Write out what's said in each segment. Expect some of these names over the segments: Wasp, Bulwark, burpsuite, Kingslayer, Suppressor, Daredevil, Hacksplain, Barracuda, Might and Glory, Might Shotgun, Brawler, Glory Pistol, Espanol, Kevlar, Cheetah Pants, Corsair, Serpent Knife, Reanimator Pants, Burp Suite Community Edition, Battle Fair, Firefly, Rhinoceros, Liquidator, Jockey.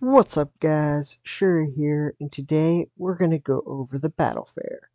What's up, guys? Shuri here, and today we're gonna go over the battle fair.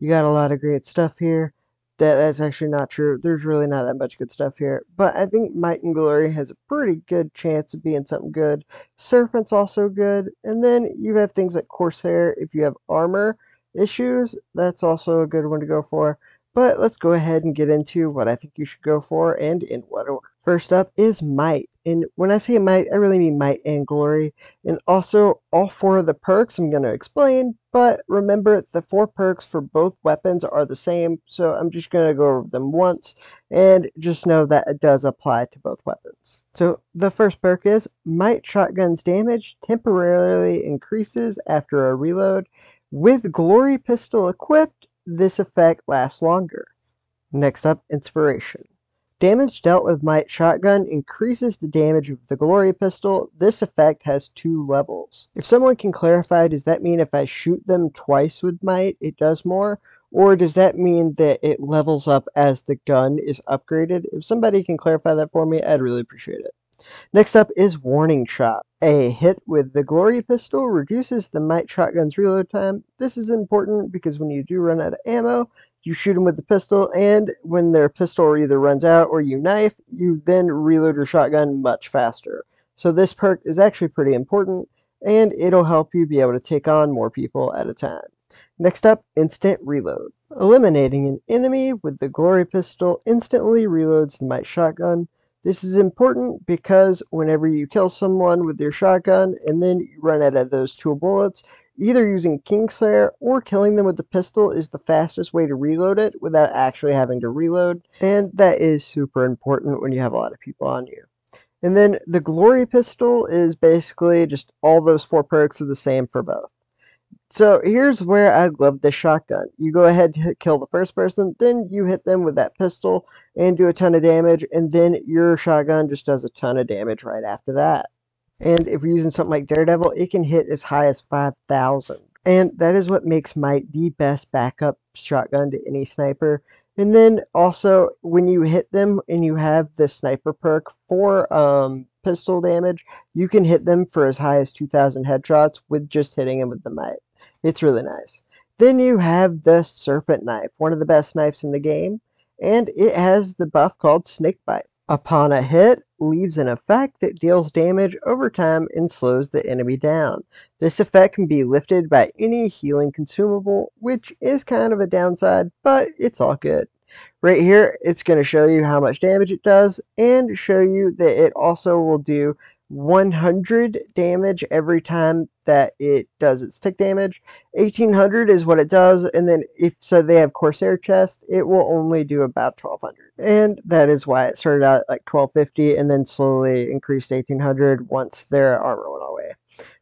You got a lot of great stuff here. That's actually not true. There's really not that much good stuff here, but I think Might and Glory has a pretty good chance of being something good. Serpent's also good, and then you have things like Corsair. If you have armor issues, that's also a good one to go for. But let's go ahead and get into what I think you should go for and in what order. First up is Might. And when I say Might, I really mean Might and Glory. And also all four of the perks I'm going to explain. But remember, the four perks for both weapons are the same. So I'm just going to go over them once. And just know that it does apply to both weapons. So the first perk is Might Shotgun's damage temporarily increases after a reload. With Glory Pistol equipped, this effect lasts longer. Next up, Inspiration. Damage dealt with Might Shotgun increases the damage of the Glory Pistol. This effect has two levels. If someone can clarify, does that mean if I shoot them twice with Might, it does more? Or does that mean that it levels up as the gun is upgraded? If somebody can clarify that for me, I'd really appreciate it. Next up is Warning Shot. A hit with the Glory Pistol reduces the Might Shotgun's reload time. This is important because when you do run out of ammo, you shoot them with the pistol, and when their pistol either runs out or you knife, you then reload your shotgun much faster. So this perk is actually pretty important, and it'll help you be able to take on more people at a time. Next up, Instant Reload. Eliminating an enemy with the Glory Pistol instantly reloads the Might Shotgun. This is important because whenever you kill someone with your shotgun and then you run out of those two bullets, either using Kingslayer or killing them with the pistol is the fastest way to reload it without actually having to reload. And that is super important when you have a lot of people on you. And then the Glory Pistol is basically just all those four perks are the same for both. So here's where I love the shotgun. You go ahead and kill the first person, then you hit them with that pistol and do a ton of damage, and then your shotgun just does a ton of damage right after that. And if you're using something like Daredevil, it can hit as high as 5,000. And that is what makes Might the best backup shotgun to any sniper. And then also, when you hit them and you have the sniper perk for pistol damage, you can hit them for as high as 2,000 headshots with just hitting them with the Might. It's really nice. Then you have the Serpent Knife, one of the best knives in the game, and it has the buff called Snake Bite. Upon a hit, leaves an effect that deals damage over time and slows the enemy down. This effect can be lifted by any healing consumable, which is kind of a downside, but it's all good. Right here, it's going to show you how much damage it does and show you that it also will do 100 damage every time that it does its tick damage. 1800 is what it does, and then if so they have Corsair chest, it will only do about 1200, and that is why it started out at like 1250 and then slowly increased 1800 once their armor went away.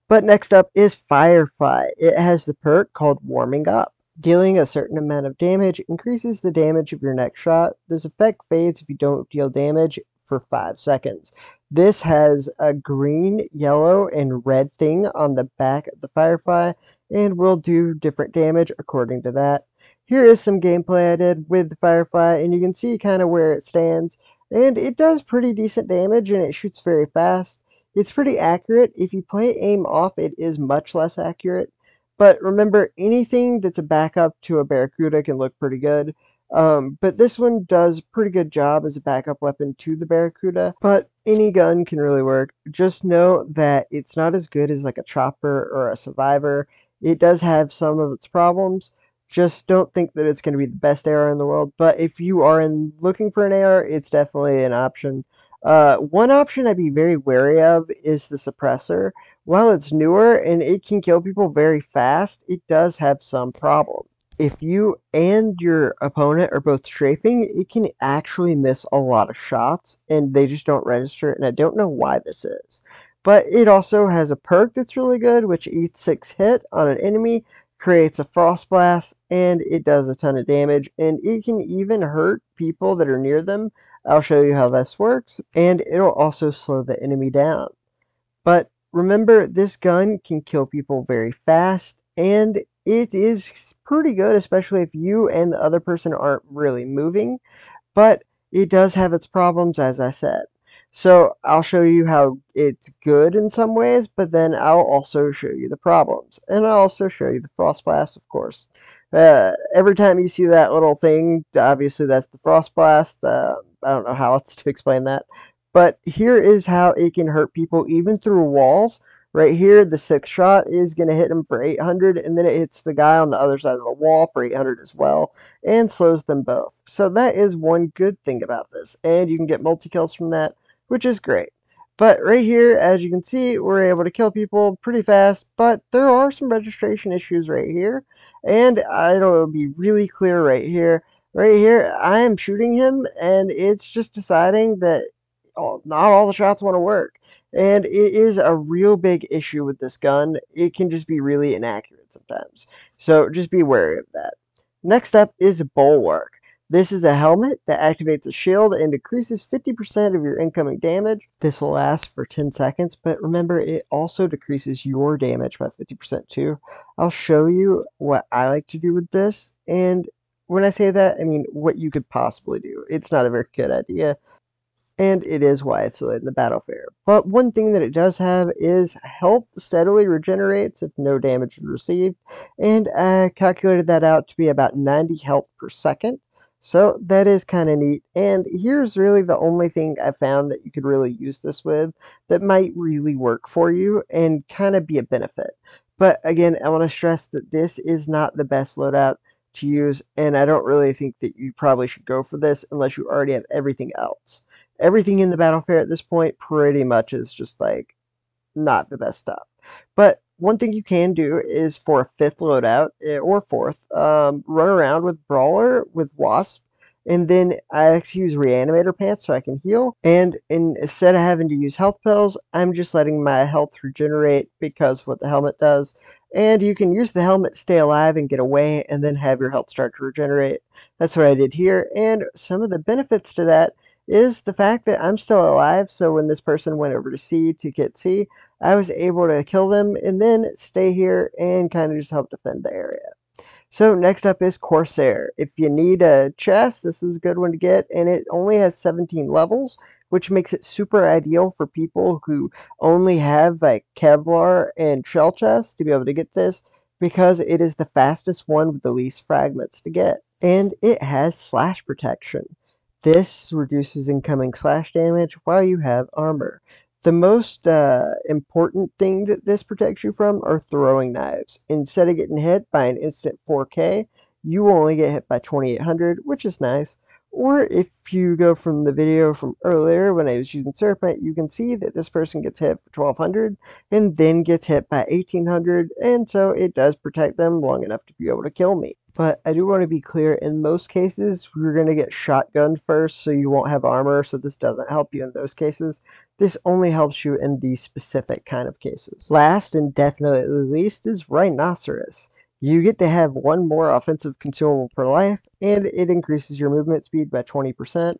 But next up is Firefly. It has the perk called Warming Up. Dealing a certain amount of damage increases the damage of your next shot. This effect fades if you don't deal damage for 5 seconds. This has a green, yellow, and red thing on the back of the Firefly and will do different damage according to that. Here is some gameplay I did with the Firefly, and you can see kind of where it stands, and it does pretty decent damage and it shoots very fast. It's pretty accurate. If you play aim off, it is much less accurate, but remember, anything that's a backup to a Barracuda can look pretty good. But this one does a pretty good job as a backup weapon to the Barracuda, but any gun can really work. Just know that it's not as good as like a chopper or a survivor. It does have some of its problems. Just don't think that it's going to be the best AR in the world, but if you are looking for an AR, it's definitely an option. One option I'd be very wary of is the Suppressor. While it's newer and it can kill people very fast, it does have some problems. If you and your opponent are both strafing, it can actually miss a lot of shots, and they just don't register it, and I don't know why this is. But it also has a perk that's really good, which each 6 hit on an enemy, creates a frost blast, and it does a ton of damage, and it can even hurt people that are near them. I'll show you how this works, and it'll also slow the enemy down. But remember, this gun can kill people very fast, and it is pretty good, especially if you and the other person aren't really moving, but it does have its problems, as I said. So I'll show you how it's good in some ways, but then I'll also show you the problems. And I'll also show you the Frostblast, of course. Every time you see that little thing, obviously that's the Frostblast. I don't know how else to explain that. But here is how it can hurt people even through walls. Right here, the sixth shot is going to hit him for 800, and then it hits the guy on the other side of the wall for 800 as well, and slows them both. So that is one good thing about this, and you can get multi-kills from that, which is great. But right here, as you can see, we're able to kill people pretty fast, but there are some registration issues right here, and it'll be really clear right here. Right here, I am shooting him, and it's just deciding that not all the shots want to work. And it is a real big issue with this gun. It can just be really inaccurate sometimes. So just be wary of that. Next up is Bulwark. This is a helmet that activates a shield and decreases 50% of your incoming damage. This will last for 10 seconds, but remember it also decreases your damage by 50% too. I'll show you what I like to do with this. And when I say that, I mean what you could possibly do. It's not a very good idea. And it is why it's so late in the battle phase. But one thing that it does have is health steadily regenerates if no damage is received. And I calculated that out to be about 90 health per second. So that is kind of neat. And here's really the only thing I found that you could really use this with that might really work for you and kind of be a benefit. But again, I want to stress that this is not the best loadout to use. And I don't really think that you probably should go for this unless you already have everything else. Everything in the battle fair at this point pretty much is just like not the best stuff. But one thing you can do is for a fifth loadout or fourth, run around with Brawler, with Wasp, and then I actually use Reanimator Pants so I can heal. And instead of having to use health pills, I'm just letting my health regenerate because of what the helmet does. And you can use the helmet, stay alive, and get away, and then have your health start to regenerate. That's what I did here. And some of the benefits to that is the fact that I'm still alive, so when this person went over to C to get C, I was able to kill them and then stay here and kind of just help defend the area. So next up is Corsair. If you need a chest, this is a good one to get, and it only has 17 levels, which makes it super ideal for people who only have like Kevlar and shell chests to be able to get this, because it is the fastest one with the least fragments to get. And it has slash protection. This reduces incoming slash damage while you have armor. The most important thing that this protects you from are throwing knives. Instead of getting hit by an instant 4K, you only get hit by 2800, which is nice. Or if you go from the video from earlier when I was using Serpent, you can see that this person gets hit for 1200 and then gets hit by 1800, and so it does protect them long enough to be able to kill me. But I do want to be clear, in most cases, you're going to get shotgunned first, so you won't have armor, so this doesn't help you in those cases. This only helps you in these specific kind of cases. Last and definitely least is Rhinoceros. You get to have one more offensive consumable per life, and it increases your movement speed by 20%.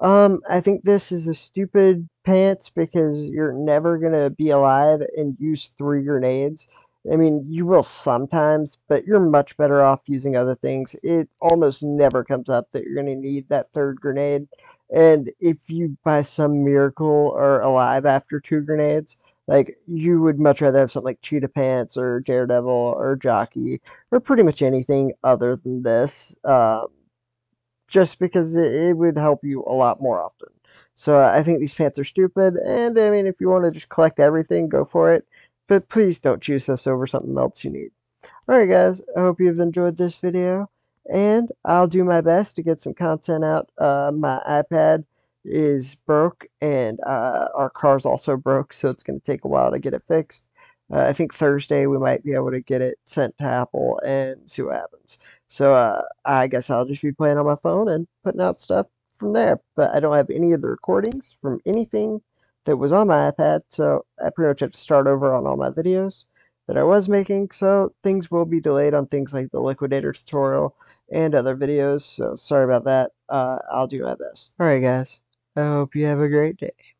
I think this is a stupid pants because you're never going to be alive and use 3 grenades. I mean, you will sometimes, but you're much better off using other things. It almost never comes up that you're going to need that 3rd grenade. And if you, by some miracle, are alive after 2 grenades, like, you would much rather have something like Cheetah Pants or Daredevil or Jockey or pretty much anything other than this, just because it would help you a lot more often. So I think these pants are stupid, and, I mean, if you want to just collect everything, go for it. But please don't choose this over something else you need. Alright guys, I hope you've enjoyed this video. And I'll do my best to get some content out. My iPad is broke, and our car's also broke, so it's going to take a while to get it fixed. I think Thursday we might be able to get it sent to Apple and see what happens. So I guess I'll just be playing on my phone and putting out stuff from there. But I don't have any of the recordings from anything that was on my iPad, so I pretty much have to start over on all my videos that I was making, so things will be delayed on things like the Liquidator tutorial and other videos, so sorry about that. I'll do my best. Alright guys, I hope you have a great day.